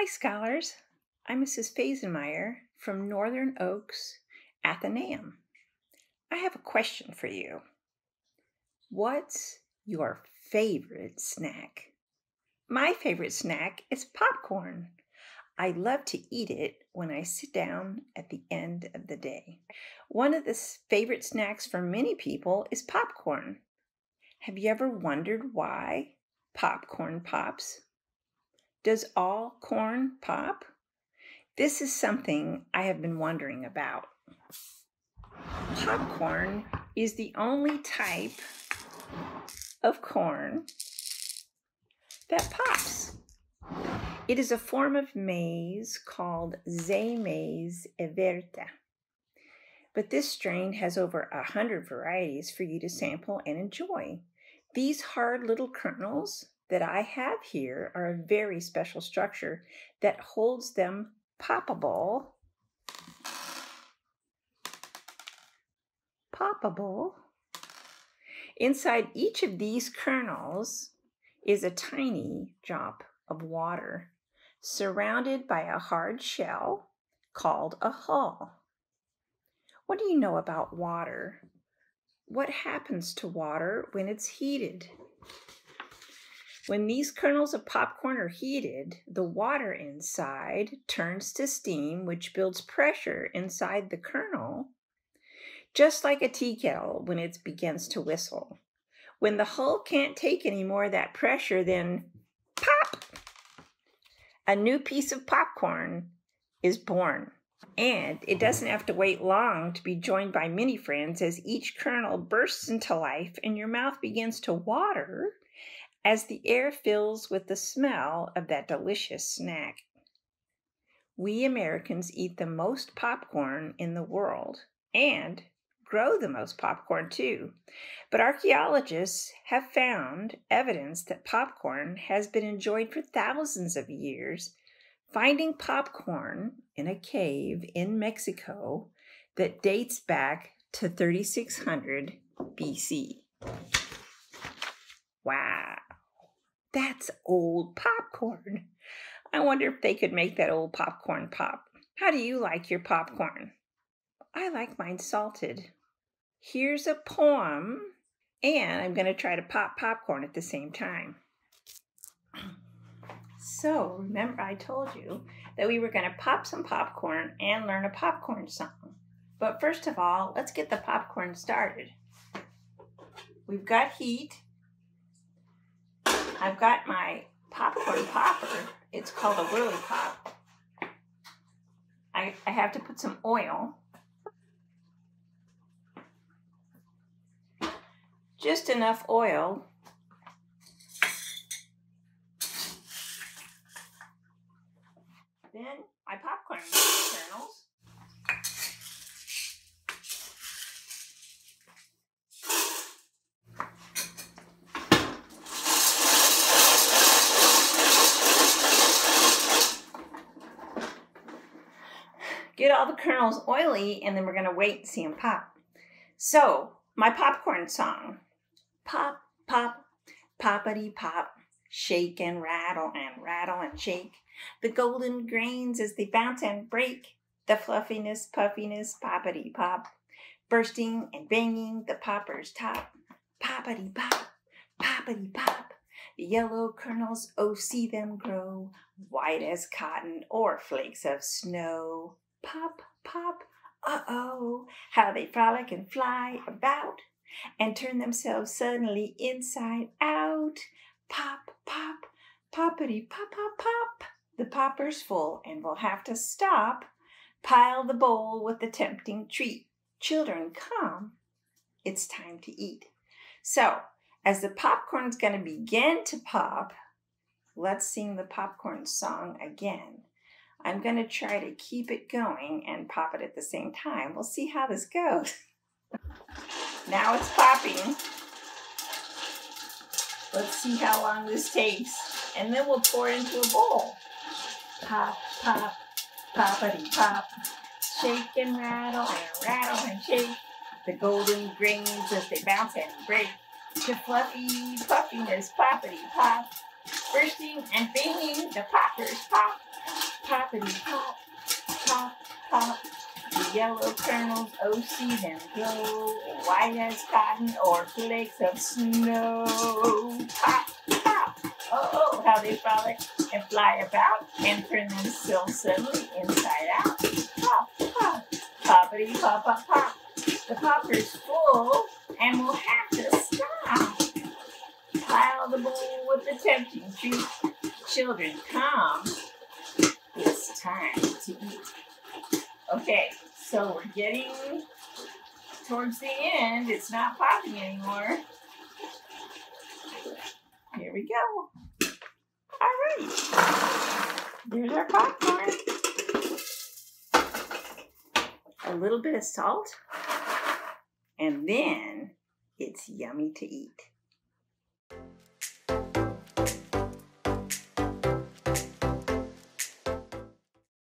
Hi, scholars. I'm Mrs. Fasenmeyer from Northern Oaks Athenaeum. I have a question for you. What's your favorite snack? My favorite snack is popcorn. I love to eat it when I sit down at the end of the day. One of the favorite snacks for many people is popcorn. Have you ever wondered why popcorn pops? Does all corn pop? This is something I have been wondering about. Popcorn is the only type of corn that pops. It is a form of maize called Zea mays everta. But this strain has over 100 varieties for you to sample and enjoy. These hard little kernels that I have here are a very special structure that holds them poppable. Inside each of these kernels is a tiny drop of water surrounded by a hard shell called a hull. What do you know about water? What happens to water when it's heated? When these kernels of popcorn are heated, the water inside turns to steam, which builds pressure inside the kernel, just like a tea kettle when it begins to whistle. When the hull can't take any more of that pressure, then pop! A new piece of popcorn is born. And it doesn't have to wait long to be joined by many friends as each kernel bursts into life and your mouth begins to water as the air fills with the smell of that delicious snack. We Americans eat the most popcorn in the world and grow the most popcorn too. But archaeologists have found evidence that popcorn has been enjoyed for thousands of years. Finding popcorn in a cave in Mexico that dates back to 3600 BC. Wow. That's old popcorn. I wonder if they could make that old popcorn pop. How do you like your popcorn? I like mine salted. Here's a poem, and I'm going to try to pop popcorn at the same time. So, remember I told you that we were going to pop some popcorn and learn a popcorn song. But first of all, let's get the popcorn started. We've got heat. I've got my popcorn popper. It's called a Whirlipop. I have to put some oil. Just enough oil . Then my popcorn kernels. Get all the kernels oily, and then we're going to wait and see them pop. So, my popcorn song. Pop, pop, poppity pop. Shake and rattle and rattle and shake. The golden grains as they bounce and break. The fluffiness, puffiness, poppity pop. Bursting and banging the popper's top. Poppity pop, poppity pop. The yellow kernels, oh, see them grow. White as cotton or flakes of snow. Pop, pop, uh-oh. How they frolic and fly about and turn themselves suddenly inside out. Pop, pop, poppity, pop, pop, pop. The popper's full and we'll have to stop. Pile the bowl with the tempting treat. Children, come. It's time to eat. So, as the popcorn's going to begin to pop, let's sing the popcorn song again. I'm going to try to keep it going and pop it at the same time. We'll see how this goes. Now it's popping. Let's see how long this takes, and then we'll pour it into a bowl. Pop, pop, poppity pop. Shake and rattle and shake. The golden grains as they bounce and break. The fluffy puffiness, poppity pop. bursting and banging the poppers. Pop, poppity, pop, pop, pop. The yellow kernels, oh, see them glow, white as cotton or flakes of snow. Pop, pop, oh, oh, how they frolic and fly about and turn themselves suddenly inside out. Pop, pop, poppity, pop, pop, pop. The popper's full and we'll have to stop. Pile the bowl with the tempting treat. Children, come. It's time to eat. Okay, so we're getting towards the end. It's not popping anymore. Here we go. All right. There's our popcorn. A little bit of salt. And then it's yummy to eat.